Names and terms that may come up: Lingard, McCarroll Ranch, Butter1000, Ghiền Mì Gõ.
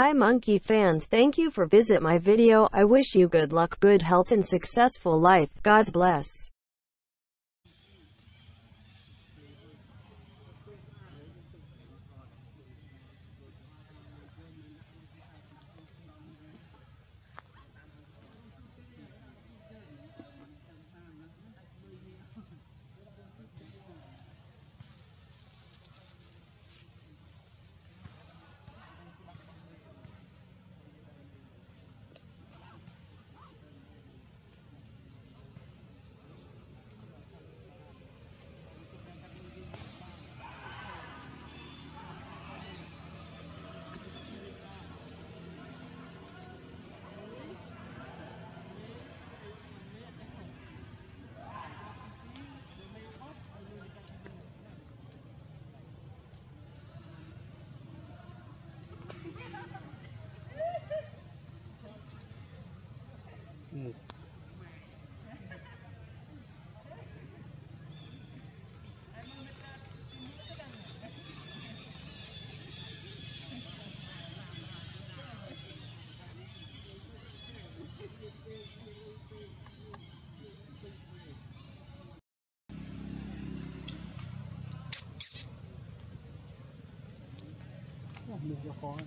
Hi Monkey fans, thank you for visit my video. I wish you good luck, good health and successful life. God bless. Hãy subscribe cho kênh Ghiền Mì Gõ để không bỏ lỡ những video hấp dẫn.